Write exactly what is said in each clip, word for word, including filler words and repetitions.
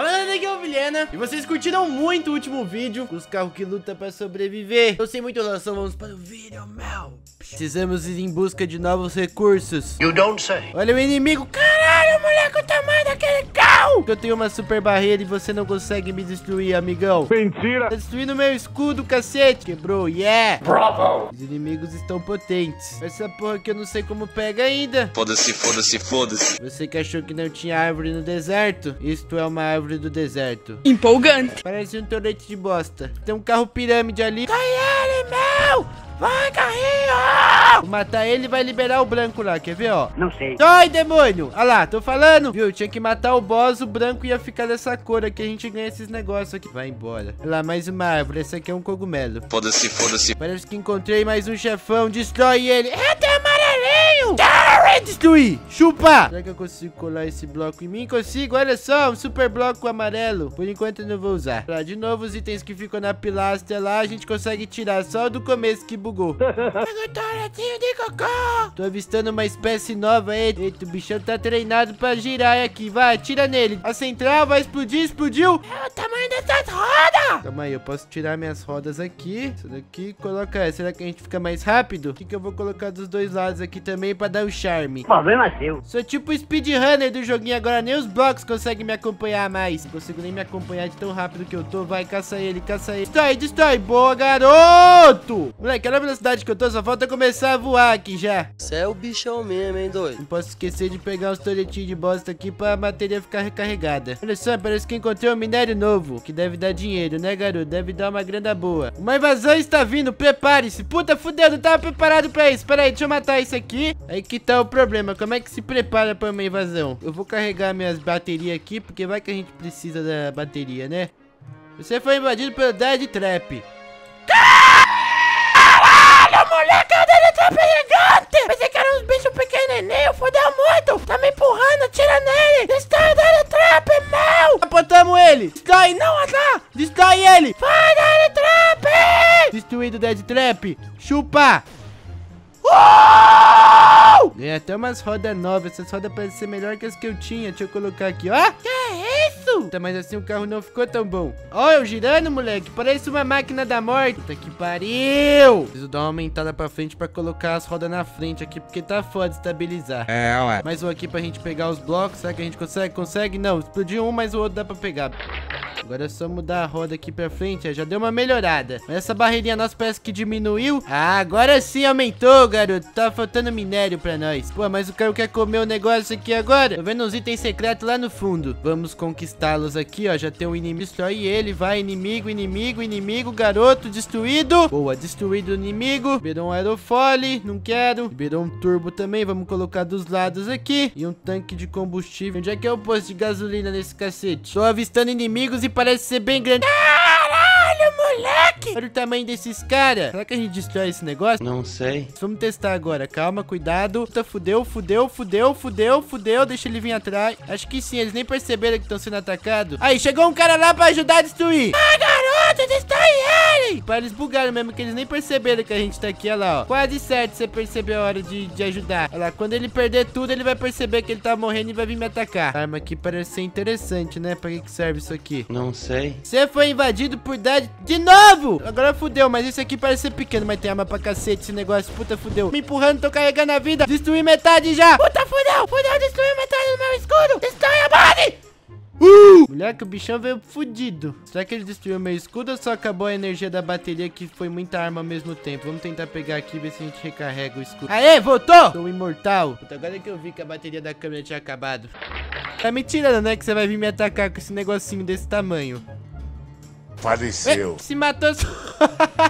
Olá, aqui é o Vilhena. E vocês curtiram muito o último vídeo dos carros que lutam pra sobreviver. Eu sei muito relação, vamos para o vídeo, meu. Precisamos ir em busca de novos recursos. You don't say. Olha o inimigo. Caralho, moleque, o tamanho daquele carro. Eu tenho uma super barreira e você não consegue me destruir, amigão. Mentira. Tá destruindo meu escudo, cacete. Quebrou, yeah. Bravo. Os inimigos estão potentes. Essa porra que eu não sei como pega ainda. Foda-se, foda-se, foda-se. Você que achou que não tinha árvore no deserto? Isto é uma árvore do deserto. Empolgante. Parece um torrente de bosta. Tem um carro pirâmide ali. Cai ele, meu! Vai, carrinho! Vou matar ele e vai liberar o branco lá, quer ver, ó? Não sei. Ai, demônio! Olha lá, tô falando. Viu, tinha que matar o boss, o branco ia ficar dessa cor aqui. A gente ganha esses negócios aqui. Vai embora. Olha lá, mais uma árvore. Esse aqui é um cogumelo. Foda-se, foda-se. Parece que encontrei mais um chefão. Destrói ele. Eita, amarelinho! Destruir! Chupa! Será que eu consigo colar esse bloco em mim? Consigo, olha só, um super bloco amarelo. Por enquanto eu não vou usar. Pra, de novo, os itens que ficam na pilastra lá, a gente consegue tirar só do começo que bugou. Tô avistando uma espécie nova aí. Eita, o bichão tá treinado pra girar aqui. Vai, atira nele. A central vai explodir, explodiu. É o tamanho dessas rodas! Calma aí, eu posso tirar minhas rodas aqui. Isso daqui, coloca essa. Será que a gente fica mais rápido? O que que eu vou colocar dos dois lados aqui também pra dar o charme? Problema seu. Sou tipo o speedrunner do joguinho agora. Nem os blocos conseguem me acompanhar mais. Não consigo nem me acompanhar de tão rápido que eu tô. Vai, caça ele, caça ele. Destrói, destrói. Boa, garoto. Moleque, olha a velocidade que eu tô. Só falta começar a voar aqui já. Você é o bichão mesmo, hein, doido. Não posso esquecer de pegar uns toletinhos de bosta aqui pra bateria ficar recarregada. Olha só, parece que encontrei um minério novo. Que deve dar dinheiro, né, garoto? Deve dar uma grana boa. Uma invasão está vindo. Prepare-se. Puta, fudeu. Não tava preparado pra isso. Pera aí, deixa eu matar isso aqui. Aí que tá o problema, como é que se prepara para uma invasão? Eu vou carregar minhas baterias aqui, porque vai que a gente precisa da bateria, né? Você foi invadido pelo Dead Trap. Caralho, moleque, o Dead Trap é gigante! Pensei que eram uns bichos pequenininhos, fudeu muito! Tá me empurrando, atira nele! Destrói o Dead Trap, meu! Apontamos ele! Destrói, não andar! Destrói ele! Vai, Dead Trap! Destruído o Dead Trap! Chupa! Uh! Ganhei até umas rodas novas. Essas rodas parecem ser melhor que as que eu tinha. Deixa eu colocar aqui, ó. Que é isso? Tá, mas assim o carro não ficou tão bom. Ó, eu girando, moleque. Parece uma máquina da morte. Puta que pariu. Preciso dar uma aumentada pra frente pra colocar as rodas na frente aqui, porque tá foda estabilizar. É, ué. Mais um aqui pra gente pegar os blocos. Será que a gente consegue? Consegue? Não, explodiu um, mas o outro dá pra pegar. Agora é só mudar a roda aqui pra frente, já deu uma melhorada. Mas essa barreirinha nossa parece que diminuiu. Ah, agora sim aumentou, garoto. Tá faltando minério pra nós. Pô, mas o cara quer comer o negócio aqui agora. Tô vendo uns itens secretos lá no fundo. Vamos conquistá-los aqui, ó. Já tem um inimigo. Destrói ele, vai, inimigo, inimigo, inimigo. Garoto, destruído. Boa, destruído o inimigo. Liberou um aerofólio, não quero. Liberou um turbo também, vamos colocar dos lados aqui. E um tanque de combustível. Onde é que é o posto de gasolina nesse cacete? Tô avistando inimigos e parece ser bem grande. Caralho, moleque! Olha o tamanho desses caras. Será que a gente destrói esse negócio? Não sei. Vamos testar agora. Calma, cuidado. Puta, fudeu, fudeu, fudeu, fudeu, fudeu. Deixa ele vir atrás. Acho que sim, eles nem perceberam que estão sendo atacados. Aí, chegou um cara lá pra ajudar a destruir. Ah, garoto, destrói ele! Para, eles bugaram mesmo, que eles nem perceberam que a gente tá aqui. Olha lá, ó. Quase certo você percebeu a hora de, de ajudar. Olha lá, quando ele perder tudo, ele vai perceber que ele tá morrendo e vai vir me atacar. A arma aqui parece ser interessante, né? Pra que que serve isso aqui? Não sei. Você foi invadido por Dead... De novo! Agora fudeu, mas isso aqui parece ser pequeno, mas tem arma pra cacete esse negócio. Puta, fudeu. Me empurrando, tô carregando a vida. Destruí metade já. Puta, fudeu. Fudeu, destruí metade do meu escudo. Destrói a base. Uh! Moleque, o bichão veio fudido. Será que ele destruiu meu escudo ou só acabou a energia da bateria, que foi muita arma ao mesmo tempo? Vamos tentar pegar aqui e ver se a gente recarrega o escudo. Aê, voltou! Sou imortal. Puta, agora é que eu vi que a bateria da câmera tinha acabado. Tá me tirando, né? Que você vai vir me atacar com esse negocinho desse tamanho. Faleceu. Se matou.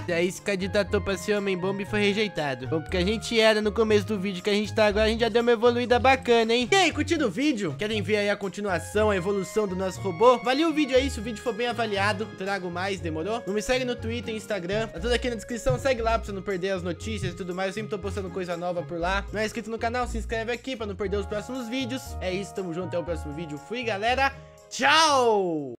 Daí se candidatou pra ser homem bomba e foi rejeitado. Bom, porque a gente era no começo do vídeo que a gente tá agora, a gente já deu uma evoluída bacana, hein? E aí, curtindo o vídeo? Querem ver aí a continuação, a evolução do nosso robô? Avalia o vídeo aí, se o vídeo for bem avaliado, trago mais, demorou? Não me segue no Twitter, Instagram, tá tudo aqui na descrição, segue lá pra você não perder as notícias e tudo mais. Eu sempre tô postando coisa nova por lá. Não é inscrito no canal, se inscreve aqui pra não perder os próximos vídeos. É isso, tamo junto, até o próximo vídeo. Fui, galera, tchau!